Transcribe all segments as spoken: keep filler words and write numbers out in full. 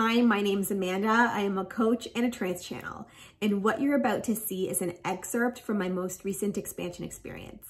Hi, my name is Amanda. I am a coach and a trance channel, and what you're about to see is an excerpt from my most recent Expansion Experience.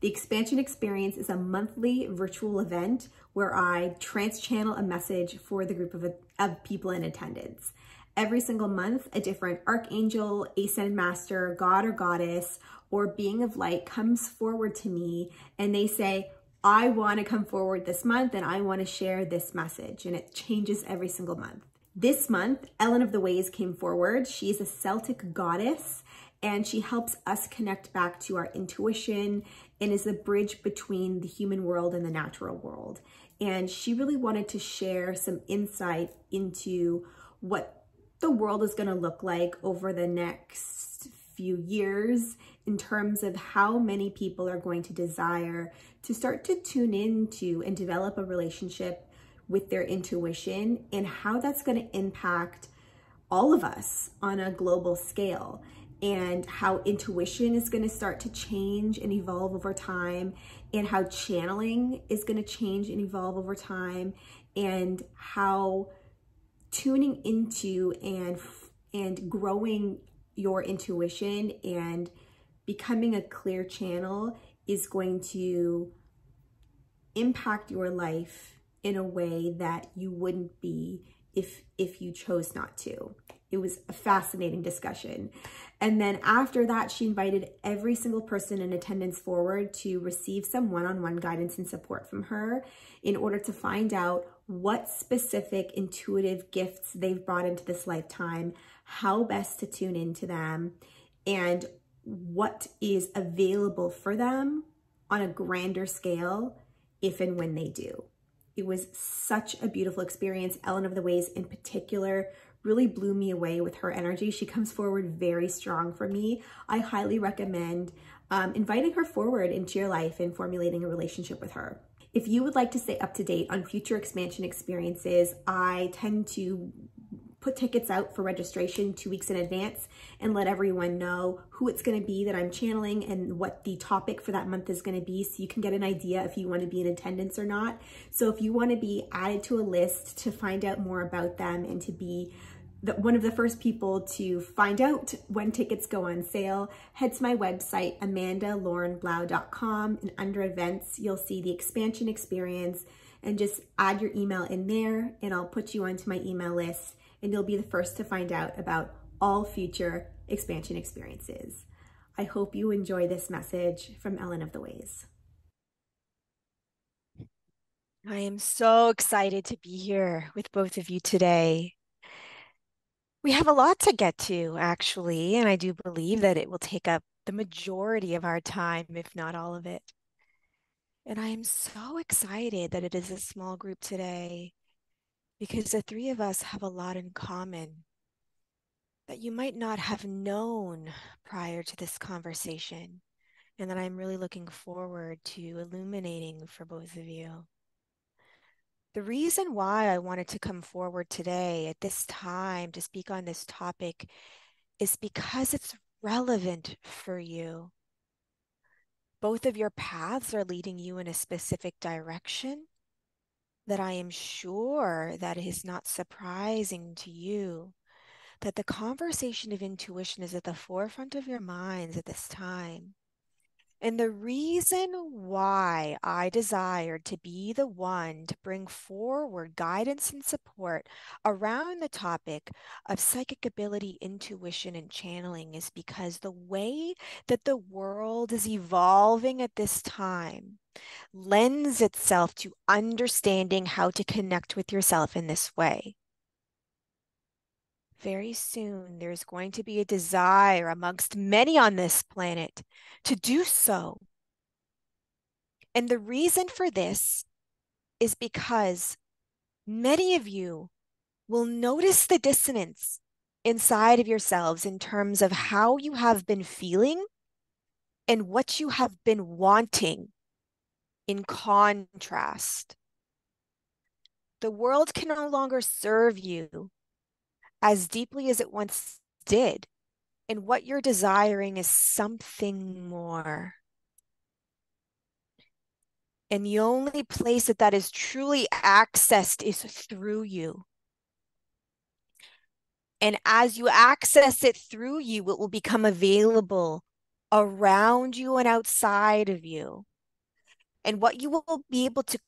The Expansion Experience is a monthly virtual event where I trance channel a message for the group of, of people in attendance. Every single month, a different archangel, ascended master, god or goddess, or being of light comes forward to me and they say, I want to come forward this month and I want to share this message, and it changes every single month. This month, Elen of the Ways came forward. She is a Celtic goddess and she helps us connect back to our intuition and is the bridge between the human world and the natural world. And she really wanted to share some insight into what the world is going to look like over the next few years in terms of how many people are going to desire to start to tune into and develop a relationship with their intuition and how that's going to impact all of us on a global scale, and how intuition is going to start to change and evolve over time, and how channeling is going to change and evolve over time, and how tuning into and and growing your intuition and becoming a clear channel is going to impact your life in a way that you wouldn't be if if you chose not to. It was a fascinating discussion. And then after that, she invited every single person in attendance forward to receive some one-on-one guidance and support from her in order to find out what specific intuitive gifts they've brought into this lifetime, how best to tune into them, and what is available for them on a grander scale if and when they do. It was such a beautiful experience. Elen of the Ways in particular really blew me away with her energy. She comes forward very strong for me. I highly recommend um, inviting her forward into your life and formulating a relationship with her. If you would like to stay up to date on future Expansion Experiences, I tend to put tickets out for registration two weeks in advance and let everyone know who it's going to be that I'm channeling and what the topic for that month is going to be, so you can get an idea if you want to be in attendance or not. So if you want to be added to a list to find out more about them and to be the, one of the first people to find out when tickets go on sale, head to my website, amanda lauren blau dot com, and under events, you'll see the Expansion Experience, and just add your email in there and I'll put you onto my email list, and you'll be the first to find out about all future Expansion Experiences. I hope you enjoy this message from Elen of the Ways. I am so excited to be here with both of you today. We have a lot to get to, actually, and I do believe that it will take up the majority of our time, if not all of it. And I am so excited that it is a small group today, because the three of us have a lot in common that you might not have known prior to this conversation, and that I'm really looking forward to illuminating for both of you. The reason why I wanted to come forward today at this time to speak on this topic is because it's relevant for you. Both of your paths are leading you in a specific direction that I am sure that it is not surprising to you, that the conversation of intuition is at the forefront of your minds at this time. And the reason why I desired to be the one to bring forward guidance and support around the topic of psychic ability, intuition, and channeling is because the way that the world is evolving at this time lends itself to understanding how to connect with yourself in this way. Very soon, there's going to be a desire amongst many on this planet to do so. And the reason for this is because many of you will notice the dissonance inside of yourselves in terms of how you have been feeling and what you have been wanting. In contrast, the world can no longer serve you as deeply as it once did, and what you're desiring is something more. And the only place that that is truly accessed is through you. And as you access it through you, it will become available around you and outside of you. And what you will be able to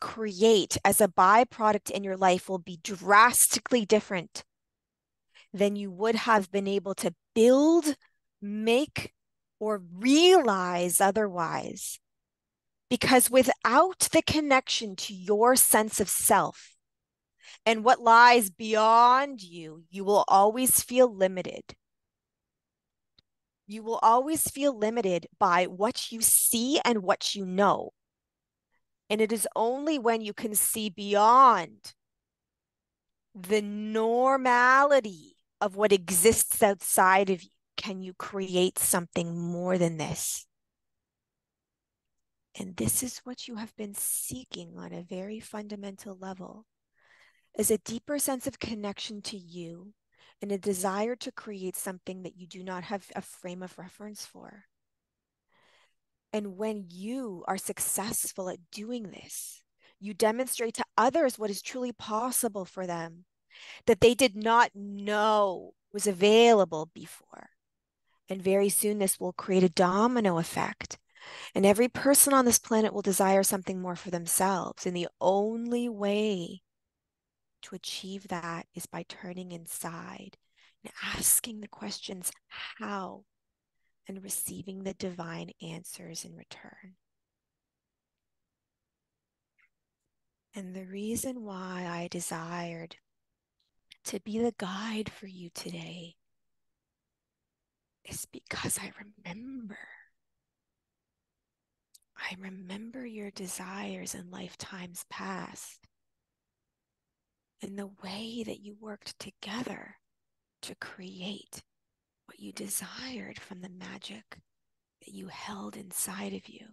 create as a byproduct in your life will be drastically different than you would have been able to build, make, or realize otherwise. Because without the connection to your sense of self and what lies beyond you, you will always feel limited. You will always feel limited by what you see and what you know. And it is only when you can see beyond the normality of what exists outside of you can you create something more than this. And this is what you have been seeking on a very fundamental level, is a deeper sense of connection to you and a desire to create something that you do not have a frame of reference for. And when you are successful at doing this, you demonstrate to others what is truly possible for them that they did not know was available before. And very soon this will create a domino effect. And every person on this planet will desire something more for themselves. And the only way to achieve that is by turning inside and asking the questions, how? And receiving the divine answers in return. And the reason why I desired to be the guide for you today is because I remember. I remember your desires in lifetimes past and the way that you worked together to create what you desired from the magic that you held inside of you.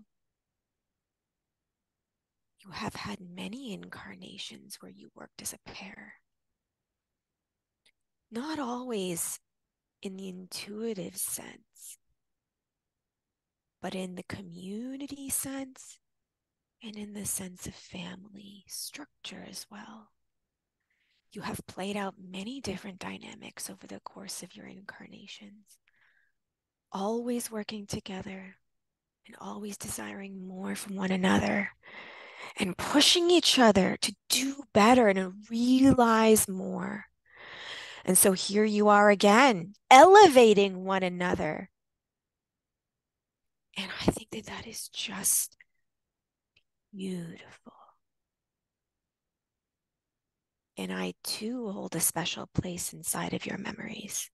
You have had many incarnations where you worked as a pair. Not always in the intuitive sense, but in the community sense and in the sense of family structure as well. You have played out many different dynamics over the course of your incarnations, always working together and always desiring more from one another and pushing each other to do better and to realize more. And so here you are again, elevating one another. And I think that that is just beautiful. And I too hold a special place inside of your memories.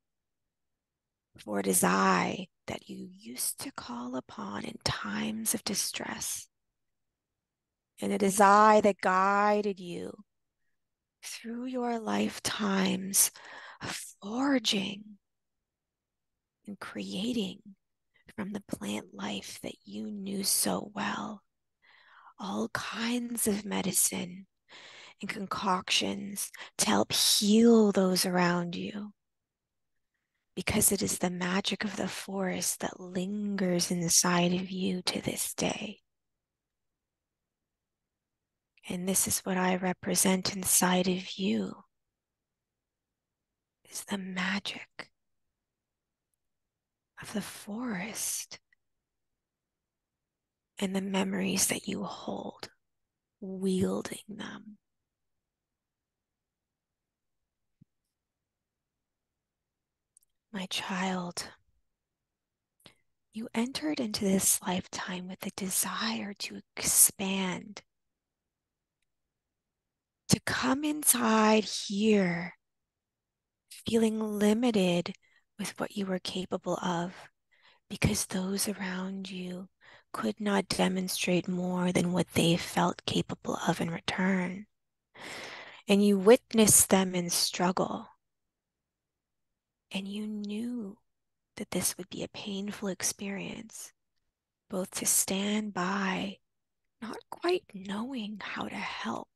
For it is I that you used to call upon in times of distress. And it is I that guided you through your lifetimes of forging and creating from the plant life that you knew so well. All kinds of medicine and concoctions to help heal those around you, because it is the magic of the forest that lingers inside of you to this day. And this is what I represent inside of you, is the magic of the forest and the memories that you hold, wielding them. My child, you entered into this lifetime with a desire to expand, to come inside here, feeling limited with what you were capable of, because those around you could not demonstrate more than what they felt capable of in return. And you witnessed them in struggle. And you knew that this would be a painful experience, both to stand by, not quite knowing how to help,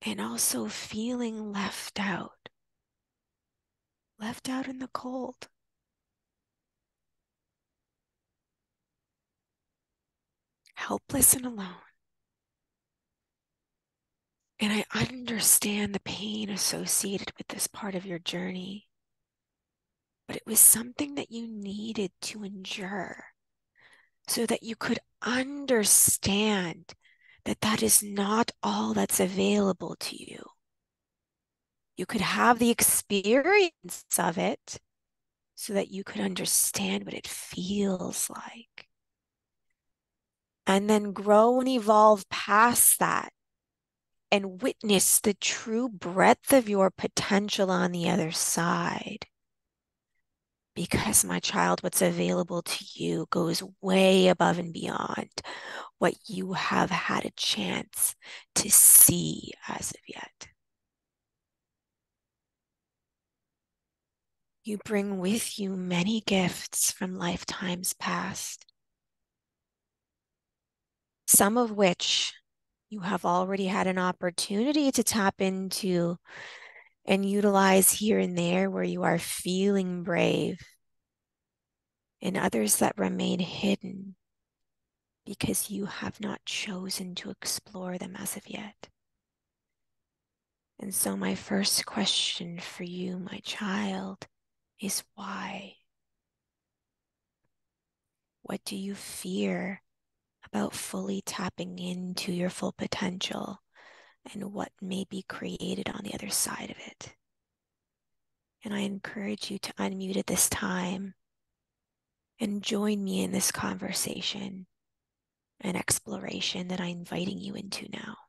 and also feeling left out, left out in the cold. Helpless and alone. And I understand the pain associated with this part of your journey, but it was something that you needed to endure so that you could understand that that is not all that's available to you. You could have the experience of it so that you could understand what it feels like, and then grow and evolve past that and witness the true breadth of your potential on the other side. Because, my child, what's available to you goes way above and beyond what you have had a chance to see as of yet. You bring with you many gifts from lifetimes past, some of which you have already had an opportunity to tap into and utilize here and there where you are feeling brave, and others that remain hidden because you have not chosen to explore them as of yet. And so my first question for you, my child, is why? What do you fear about fully tapping into your full potential? And what may be created on the other side of it? And I encourage you to unmute at this time and join me in this conversation and exploration that I'm inviting you into now.